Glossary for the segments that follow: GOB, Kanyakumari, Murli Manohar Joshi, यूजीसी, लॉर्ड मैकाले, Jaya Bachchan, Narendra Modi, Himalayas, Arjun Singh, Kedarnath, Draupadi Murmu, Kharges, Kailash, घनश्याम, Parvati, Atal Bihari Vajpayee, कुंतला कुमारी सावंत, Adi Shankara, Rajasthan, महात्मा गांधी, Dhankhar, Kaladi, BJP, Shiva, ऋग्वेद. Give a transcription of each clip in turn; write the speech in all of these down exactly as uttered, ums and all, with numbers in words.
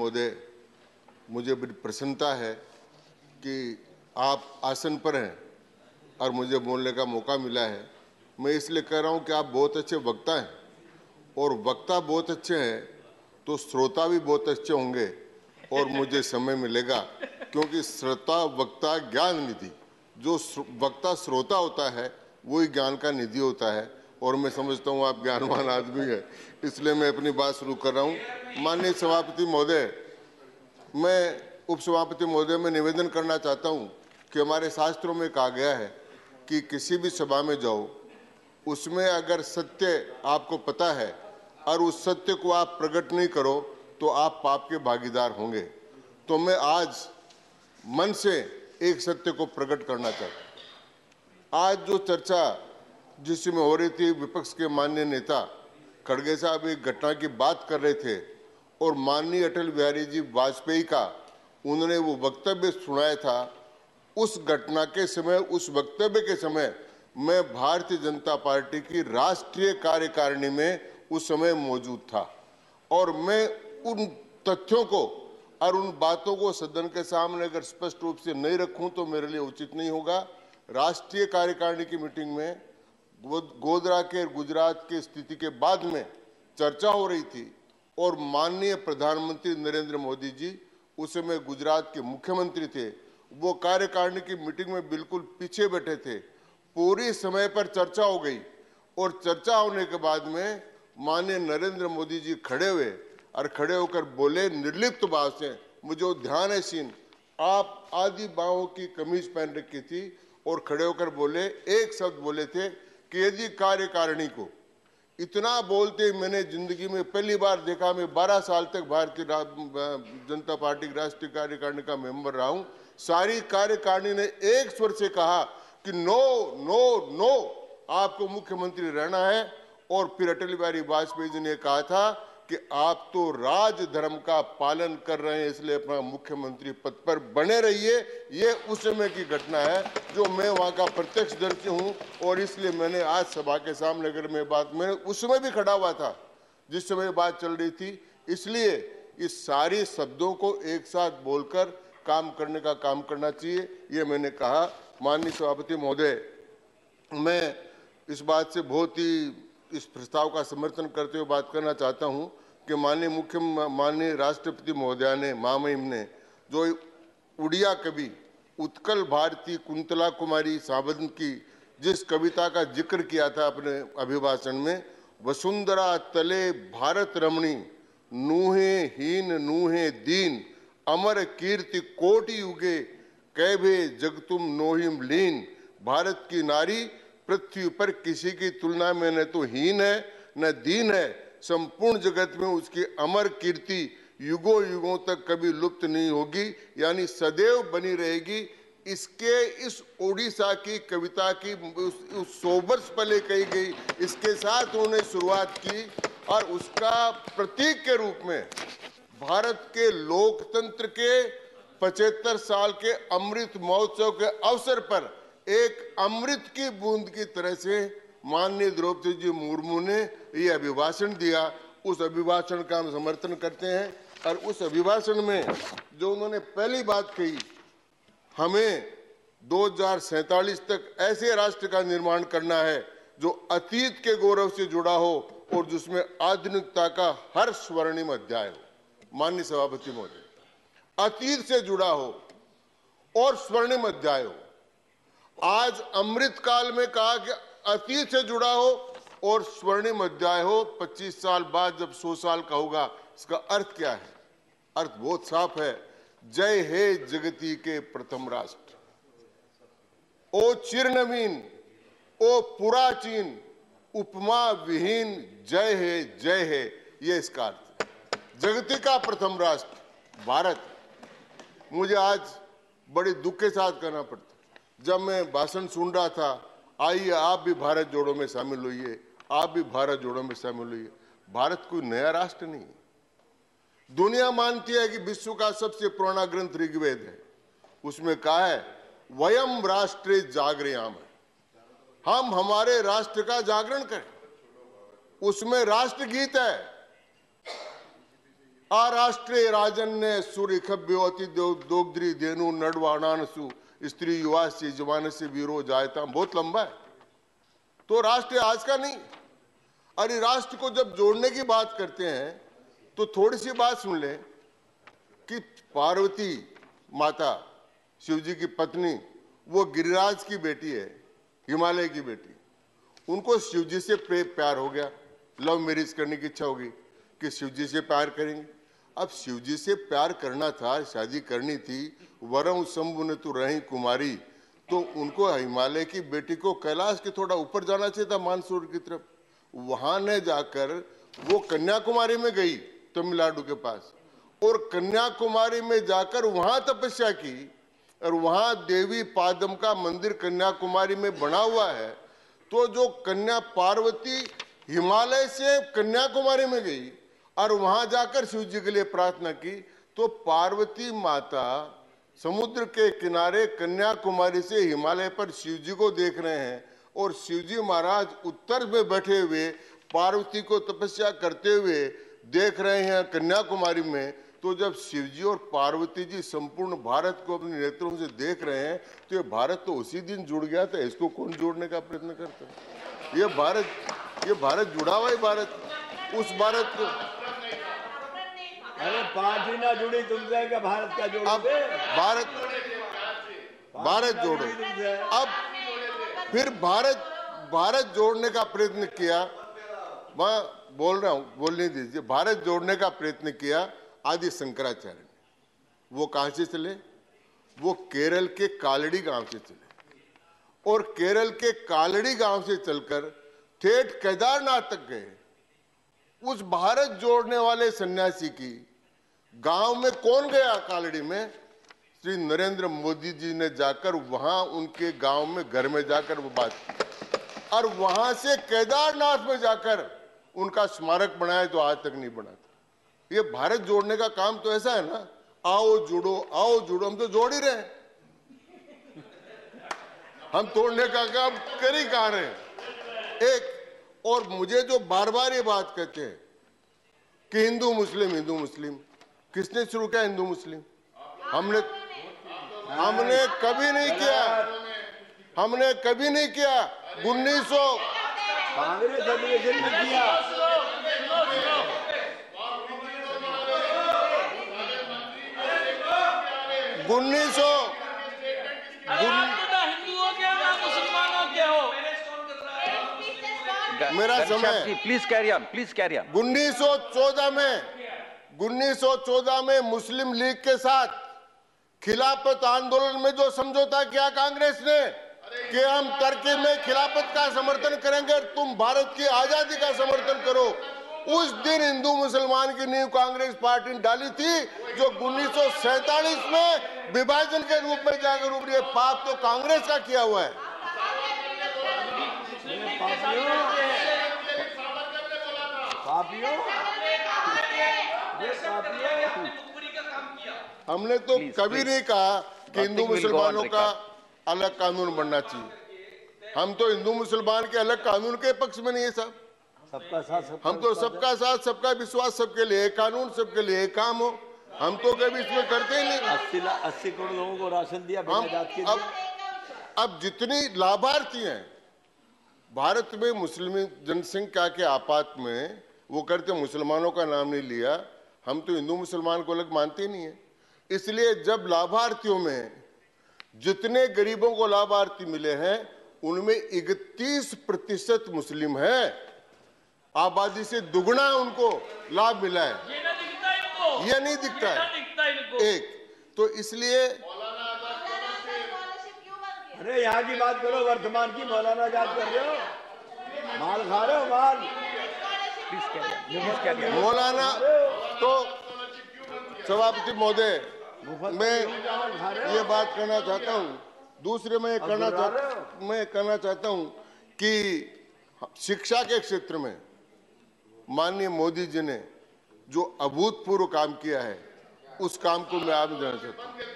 महोदय, मुझे बड़ी प्रसन्नता है कि आप आसन पर हैं और मुझे बोलने का मौका मिला है। मैं इसलिए कह रहा हूं कि आप बहुत अच्छे वक्ता हैं और वक्ता बहुत अच्छे हैं तो श्रोता भी बहुत अच्छे होंगे और मुझे समय मिलेगा, क्योंकि श्रोता वक्ता ज्ञान निधि, जो वक्ता श्रोता होता है वही ज्ञान का निधि होता है और मैं समझता हूँ आप ज्ञानवान आदमी है, इसलिए मैं अपनी बात शुरू कर रहा हूँ। माननीय सभापति महोदय, मैं उपसभापति महोदय में निवेदन करना चाहता हूँ कि हमारे शास्त्रों में कहा गया है कि किसी भी सभा में जाओ, उसमें अगर सत्य आपको पता है और उस सत्य को आप प्रकट नहीं करो तो आप पाप के भागीदार होंगे। तो मैं आज मन से एक सत्य को प्रकट करना चाहता हूँ। आज जो चर्चा जिसमें हो रही थी, विपक्ष के माननीय नेता खड़गे साहब एक घटना की बात कर रहे थे और माननीय अटल बिहारी जी वाजपेयी का उन्होंने वो वक्तव्य सुनाया था। उस घटना के समय, उस वक्तव्य के समय मैं भारतीय जनता पार्टी की राष्ट्रीय कार्यकारिणी में उस समय मौजूद था और मैं उन तथ्यों को और उन बातों को सदन के सामने अगर स्पष्ट रूप से नहीं रखूं तो मेरे लिए उचित नहीं होगा। राष्ट्रीय कार्यकारिणी की मीटिंग में गोधरा के गुजरात की स्थिति के बाद में चर्चा हो रही थी और माननीय प्रधानमंत्री नरेंद्र मोदी जी उस समय गुजरात के मुख्यमंत्री थे, वो कार्यकारिणी की मीटिंग में बिल्कुल पीछे बैठे थे। पूरी समय पर चर्चा हो गई और चर्चा होने के बाद में माननीय नरेंद्र मोदी जी खड़े हुए और खड़े होकर बोले निर्लिप्त भाव से, मुझे ध्यान है सीन, आप आधी बाहों की कमीज पहन रखी थी और खड़े होकर बोले, एक शब्द बोले थे कि यदि कार्यकारिणी को इतना बोलते, मैंने जिंदगी में पहली बार देखा, मैं बारह साल तक भारतीय जनता पार्टी की राष्ट्रीय कार्यकारिणी का मेंबर रहा हूं, सारी कार्यकारिणी ने एक स्वर से कहा कि नो नो नो, आपको मुख्यमंत्री रहना है। और फिर अटल बिहारी वाजपेयी जी ने कहा था कि आप तो राजधर्म का पालन कर रहे हैं, इसलिए अपना मुख्यमंत्री पद पर बने रहिए। ये उस समय की घटना है जो मैं वहाँ का प्रत्यक्षदर्शी हूँ और इसलिए मैंने आज सभा के सामने अगर मैं बात, मैं उस समय भी खड़ा हुआ था जिस समय बात चल रही थी, इसलिए इस सारी शब्दों को एक साथ बोलकर काम करने का काम करना चाहिए, ये मैंने कहा। माननीय सभापति महोदय, मैं इस बात से बहुत ही इस प्रस्ताव का समर्थन करते हुए बात करना चाहता हूं कि माननीय मुख्य माननीय राष्ट्रपति महोदया ने, महामहिम ने, जो उड़िया कवि उत्कल भारती कुंतला कुमारी सावंत की जिस कविता का जिक्र किया था अपने अभिभाषण में, वसुंधरा तले भारत रमणी नूहे हीन नूहे दीन अमर कीर्ति कोटि युगे कैभे जगतुम नोहिम लीन, भारत की नारी पृथ्वी पर किसी की तुलना में न तो हीन है न दीन है, संपूर्ण जगत में उसकी अमर कीर्ति युगों युगों तक कभी लुप्त नहीं होगी, यानी सदैव बनी रहेगी। इसके इस ओडिशा की कविता की उस, उस सौ वर्ष पहले कही गई, इसके साथ उन्होंने शुरुआत की और उसका प्रतीक के रूप में भारत के लोकतंत्र के पचहत्तर साल के अमृत महोत्सव के अवसर पर एक अमृत की बूंद की तरह से माननीय द्रौपदी जी मुर्मू ने ये अभिभाषण दिया। उस अभिभाषण का हम समर्थन करते हैं और उस अभिभाषण में जो उन्होंने पहली बात कही, हमें दो हजार सैतालीस तक ऐसे राष्ट्र का निर्माण करना है जो अतीत के गौरव से जुड़ा हो और जिसमें आधुनिकता का हर स्वर्णिम अध्याय हो। माननीय सभापति महोदय, अतीत से जुड़ा हो और स्वर्णिम अध्याय हो। आज अमृत काल में कहा कि अतीत से जुड़ा हो और स्वर्णिम अध्याय हो। पच्चीस साल बाद जब सौ साल का होगा, इसका अर्थ क्या है? अर्थ बहुत साफ है, जय हे जगती के प्रथम राष्ट्र, ओ चिरनवीन, ओ पुराचीन, उपमा विहीन, जय हे जय हे, ये इसका अर्थ है। जगती का प्रथम राष्ट्र भारत। मुझे आज बड़े दुख के साथ कहना पड़ता, जब मैं भाषण सुन रहा था, आइए आप भी भारत जोड़ो में शामिल होइए, आप भी भारत जोड़ो में शामिल होइए। भारत कोई नया राष्ट्र नहीं है। दुनिया मानती है कि विश्व का सबसे पुराना ग्रंथ ऋग्वेद है, उसमें कहा है वयम राष्ट्रे जागरयाम, हम हमारे राष्ट्र का जागरण करें। उसमें राष्ट्रगीत है, आराष्ट्रे राजन्ने सूर्यखभ्योति दोग्द्री धेनु नडवाणानसु स्त्री युवा से जवान से वीरो जायता। बहुत लंबा है। तो राष्ट्र आज का नहीं। अरे राष्ट्र को जब जोड़ने की बात करते हैं तो थोड़ी सी बात सुन ले कि पार्वती माता शिवजी की पत्नी वो गिरिराज की बेटी है, हिमालय की बेटी। उनको शिवजी से प्यार हो गया, लव मैरिज करने की इच्छा होगी कि शिवजी से प्यार करेंगे। अब शिवजी से प्यार करना था, शादी करनी थी। वरम शंभु ने तो रही कुमारी, तो उनको हिमालय की बेटी को कैलाश के थोड़ा ऊपर जाना चाहिए था, मानसूर की तरफ। वहाँ ने जाकर वो कन्याकुमारी में गई, तमिलनाडु के पास, और कन्याकुमारी में जाकर वहाँ तपस्या की। और वहाँ देवी पादम का मंदिर कन्याकुमारी में बना हुआ है। तो जो कन्या पार्वती हिमालय से कन्याकुमारी में गई और वहाँ जाकर शिव जी के लिए प्रार्थना की, तो पार्वती माता समुद्र के किनारे कन्याकुमारी से हिमालय पर शिव जी को देख रहे हैं और शिव जी महाराज उत्तर में बैठे हुए पार्वती को तपस्या करते हुए देख रहे हैं कन्याकुमारी में। तो जब शिवजी और पार्वती जी संपूर्ण भारत को अपने नेत्रों से देख रहे हैं तो ये भारत तो उसी दिन जुड़ गया था। इसको कौन जोड़ने का प्रयत्न करता है? ये भारत, ये भारत जुड़ा हुआ है। भारत उस भारत को, अरे पांच ही ना जुड़ी तुमसे का भारत का जोड़, अब भारत भारत जोड़ो। अब फिर भारत भारत जोड़ने का प्रयत्न किया, मैं बोल रहा हूँ, बोलने दीजिए। भारत जोड़ने का प्रयत्न किया आदि शंकराचार्य ने। वो कहाँ से चले? वो केरल के कालड़ी गांव से चले और केरल के कालड़ी गांव से चलकर ठेठ केदारनाथ तक गए। उस भारत जोड़ने वाले सन्यासी की गांव में कौन गया? कालड़ी में श्री नरेंद्र मोदी जी ने जाकर वहां उनके गांव में घर में जाकर वो बात की और वहां से केदारनाथ में जाकर उनका स्मारक बनाया जो आज तक नहीं बना था। ये भारत जोड़ने का काम तो ऐसा है ना, आओ जुड़ो, आओ जुड़ो। हम तो जोड़ ही रहे, हम तोड़ने का काम कर ही कहा रहे। एक और मुझे जो बार बार ये बात कहते हैं कि हिंदू मुस्लिम हिंदू मुस्लिम, किसने शुरू किया हिंदू मुस्लिम? हमने हमने कभी नहीं किया, हमने कभी नहीं किया। उन्नीस सौ उन्नीस सौ हिंदुओं के हो मुसलमानों के हो, मेरा समय please carry on, please carry on. उन्नीस सौ चौदह में उन्नीस सौ चौदह में मुस्लिम लीग के साथ खिलाफत आंदोलन में जो समझौता किया कांग्रेस ने कि हम टर्की में खिलाफत का समर्थन करेंगे और तुम भारत की आजादी का समर्थन करो, उस दिन हिंदू मुसलमान की नींव कांग्रेस पार्टी ने डाली थी, जो उन्नीस सौ सैतालीस में विभाजन के रूप में जाकर उभरी। पाप तो कांग्रेस का किया हुआ है। हमने तो कभी नहीं कहा कि हिंदू मुसलमानों का अलग कानून बनना चाहिए। हम तो हिंदू मुसलमान के अलग कानून के पक्ष में नहीं है साहब। सबका साथ, सबका हम तो सबका साथ सबका विश्वास, सबके लिए कानून, सबके लिए काम हो। हम तो कभी इसमें करते ही नहीं। अस्सी करोड़ लोगों को राशन दिया बिना जात के। अब अब जितनी लाभार्थी हैं भारत में मुस्लिम जनसंख्या के आपात में, वो करते मुसलमानों का नाम नहीं लिया। हम तो हिंदू मुसलमान को अलग मानते ही नहीं है। इसलिए जब लाभार्थियों में जितने गरीबों को लाभार्थी मिले हैं उनमें इकतीस प्रतिशत मुस्लिम है। आबादी से दुगुना उनको लाभ मिला है। ये नहीं दिखता है एक तो, इसलिए अरे यहाँ की बात करो, वर्तमान की मौलाना याद कर रहे हो, माल खा रहे हो माल मौलाना। तो सभापति महोदय, मैं ये बात करना चाहता हूँ। दूसरे में करना चाहता मैं कहना चाहता हूँ कि शिक्षा के क्षेत्र में माननीय मोदी जी ने जो अभूतपूर्व काम किया है उस काम को मैं आप जान सकता हूँ।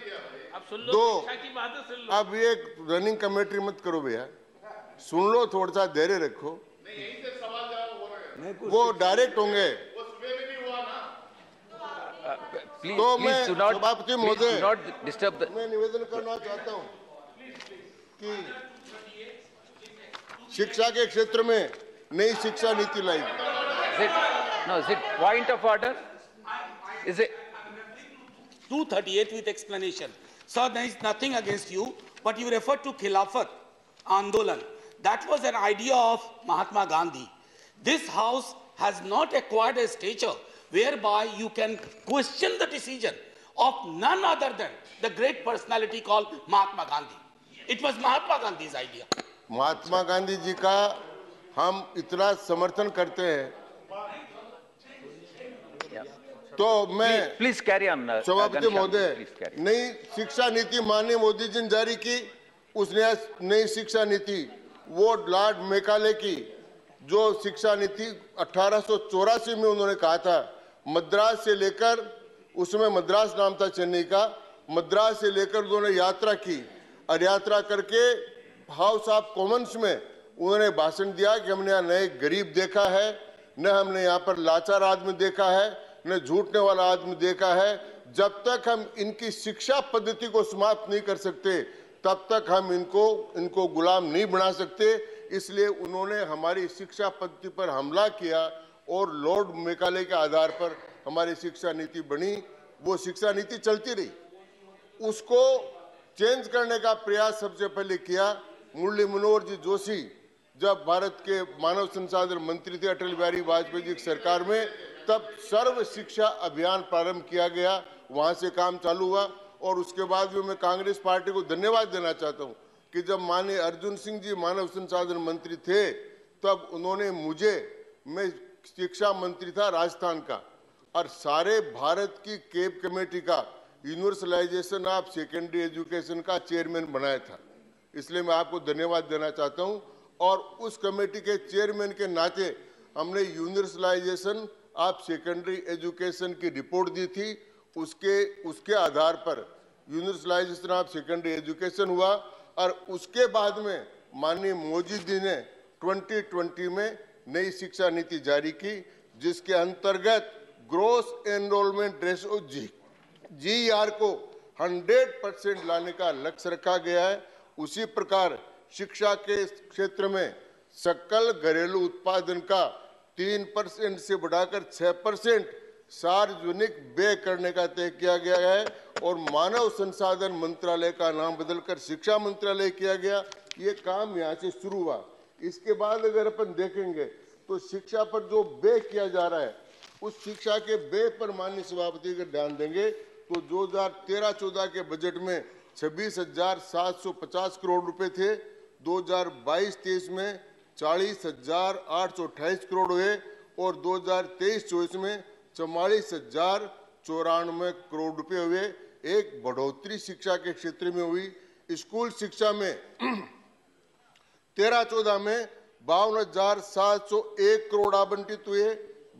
दो, अब ये रनिंग कमेटी मत करो भैया, सुन लो, थोड़ा सा धैर्य रखो। नहीं, वो डायरेक्ट होंगे। Please, तो please do not, please do not disturb the... मैं निवेदन करना चाहता हूं कि शिक्षा के क्षेत्र में नई शिक्षा नीति लाई। No, is it point of order? Is it two thirty-eight with explanation? Sir, there is nothing against you, but you referred to Khilafat Andolan. That was an idea of Mahatma Gandhi. This house has not acquired a stature whereby you can question the decision of none other than the great personality called Mahatma Gandhi. It was Mahatma Gandhi's idea. Mahatma Gandhi ji ka हम इतना समर्थन करते हैं। तो मैं please carry on सभापति महोदय, नई शिक्षा नीति माननीय मोदी जी ने जारी की, उसने नई शिक्षा नीति वो लॉर्ड मैकाले की जो शिक्षा नीति अठारह सौ चौरासी में उन्होंने कहा था, मद्रास से लेकर, उसमें मद्रास नाम था चेन्नई का, मद्रास से लेकर उन्होंने यात्रा की और यात्रा करके हाउस ऑफ कॉमन्स में उन्होंने भाषण दिया कि हमने यहाँ नए गरीब देखा है, न हमने यहाँ पर लाचार आदमी देखा है, न झूठने वाला आदमी देखा है। जब तक हम इनकी शिक्षा पद्धति को समाप्त नहीं कर सकते तब तक हम इनको इनको गुलाम नहीं बना सकते। इसलिए उन्होंने हमारी शिक्षा पद्धति पर हमला किया और लॉर्ड मैकाले के आधार पर हमारी शिक्षा नीति बनी। वो शिक्षा नीति चलती रही, उसको चेंज करने का प्रयास सबसे पहले किया मुरली मनोहर जी जोशी जब भारत के मानव संसाधन मंत्री थे अटल बिहारी वाजपेयी जी की सरकार में, तब सर्व शिक्षा अभियान प्रारंभ किया गया, वहाँ से काम चालू हुआ। और उसके बाद भी मैं कांग्रेस पार्टी को धन्यवाद देना चाहता हूँ कि जब माननीय अर्जुन सिंह जी मानव संसाधन मंत्री थे तब उन्होंने मुझे, मैं शिक्षा मंत्री था राजस्थान का, और सारे भारत की केप कमेटी का यूनिवर्सलाइजेशन ऑफ सेकेंडरी एजुकेशन का चेयरमैन बनाया था। इसलिए मैं आपको धन्यवाद देना चाहता हूँ। और उस कमेटी के चेयरमैन के नाते हमने यूनिवर्सलाइजेशन ऑफ सेकेंडरी एजुकेशन की रिपोर्ट दी थी, उसके उसके आधार पर यूनिवर्सलाइजेशन ऑफ सेकेंडरी एजुकेशन हुआ। और उसके बाद में माननीय मोदी जी ने ट्वेंटी ट्वेंटी में नई शिक्षा नीति जारी की, जिसके अंतर्गत gross enrolment ratio G G R को हंड्रेड परसेंट लाने का लक्ष्य रखा गया है। उसी प्रकार शिक्षा के क्षेत्र में सकल घरेलू उत्पादन का तीन परसेंट से बढ़ाकर छः परसेंट सार्वजनिक व्यय करने का तय किया गया है और मानव संसाधन मंत्रालय का नाम बदलकर शिक्षा मंत्रालय किया गया। ये काम यहाँ से शुरू हुआ। इसके बाद अगर अपन देखेंगे तो शिक्षा पर जो व्यय किया जा रहा है, उस शिक्षा के व्यय पर माननीय सभापति का ध्यान देंगे तो दो हजार तेरह चौदह के बजट में छब्बीस हजार सात सौ पचास करोड़ रुपए थे, दो हजार बाईस तेईस में चालीस हजार आठ सौ अट्ठाईस करोड़ हुए और दो हजार तेईस चौबीस में चौवालीस हजार चौरानवे करोड़ रुपए हुए। एक बढ़ोतरी शिक्षा के क्षेत्र में हुई। स्कूल शिक्षा में तेरह चौदह में बावन हजार सात सौ एक करोड़ आवंटित हुए,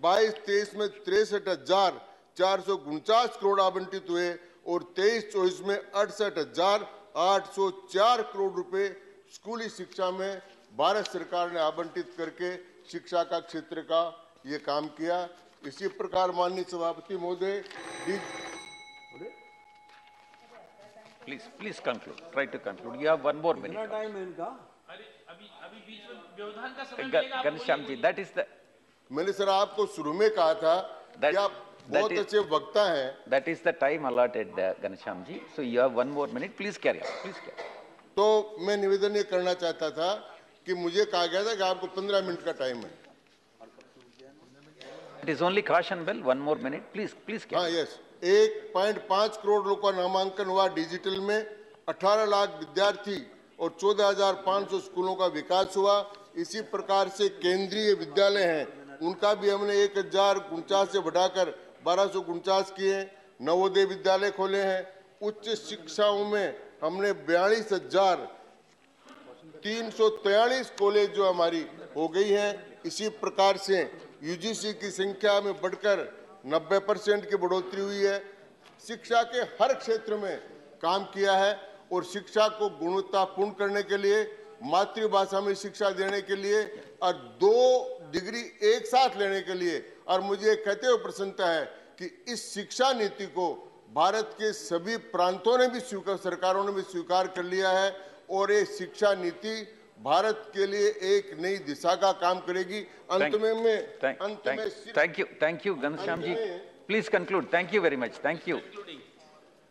बाईस तेईस में तिरसठ हजार चार सौ उनचास करोड़ आवंटित हुए और तेईस चौबीस में अड़सठ हजार आठ सौ चार करोड़ रुपए स्कूली शिक्षा में भारत सरकार ने आवंटित करके शिक्षा का क्षेत्र का ये काम किया। इसी प्रकार माननीय सभापति महोदय, please please conclude, try to conclude, you have one more minute time इनका। अरे अभी अभी बीच में व्यवधान का समय मिलेगा घनश्याम ji. That is the, मैंने सर आपको शुरू में कहा था कि आप बहुत अच्छे वक्ता हैं। That is the time allotted, घनश्याम ji, so you have one more minute, please carry on, please carry on. तो मैं निवेदन ये करना चाहता था कि मुझे कहा गया था कि आपको पंद्रह मिनट का टाइम है। It is only caution bell, one more minute, please, please carry on. हाँ yes, एक पॉइंट पाँच करोड़ लोगों का नामांकन हुआ डिजिटल में, अठारह लाख विद्यार्थी और चौदह हजार पाँच सौ स्कूलों का विकास हुआ। इसी प्रकार से केंद्रीय विद्यालय हैं, उनका भी हमने एक हजार उनचास से बढ़ाकर बारह सौ उनचास किए, नवोदय विद्यालय खोले हैं। उच्च शिक्षाओं में हमने बयालीस हजार तीन सौ तैयलीस कॉलेज जो हमारी हो गई हैं। इसी प्रकार से यूजीसी की संख्या में बढ़कर नब्बे परसेंट की बढ़ोतरी हुई है। शिक्षा के हर क्षेत्र में काम किया है और शिक्षा को गुणवत्तापूर्ण करने के लिए, मातृभाषा में शिक्षा देने के लिए और दो डिग्री एक साथ लेने के लिए। और मुझे कहते हुए प्रसन्नता है कि इस शिक्षा नीति को भारत के सभी प्रांतों ने भी स्वीकार सरकारों ने भी स्वीकार कर लिया है और ये शिक्षा नीति भारत के लिए एक नई दिशा का काम करेगी। अंत में मैं अंत में thank you thank you घनश्याम ji, please conclude. Thank you very much, thank you.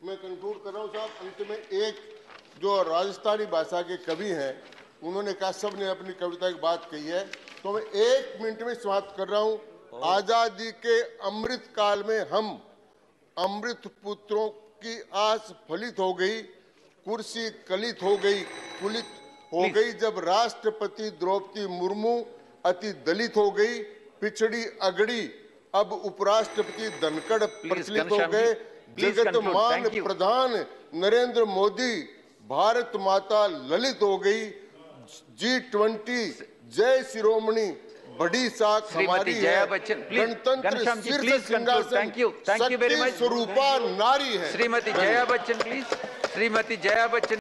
मैं कंक्लूड कर रहा हूँ साहब। अंत में एक जो राजस्थानी भाषा के कवि हैं उन्होंने कहा, सबने अपनी कविता की बात कही है, तो मैं एक मिनट में समाप्त कर रहा हूँ। आजादी के अमृत काल में हम अमृत पुत्रों की आस फलित हो गई, कुर्सी कलित हो गई कुलित हो गई, जब राष्ट्रपति द्रौपदी मुर्मू अति दलित हो गई, पिछड़ी अगड़ी अब उपराष्ट्रपति धनखड़ प्रचलित हो गए, जगत मान प्रधान नरेंद्र मोदी भारत माता ललित हो गई, जी ट्वेंटी जय शिरोमणी बड़ी साख हमारी जया बच्चन, गणतंत्र शीर्ष सिंहासन शक्ति स्वरूपा नारी है। श्रीमती जया बच्चन प्लीज, श्रीमती जया बच्चन।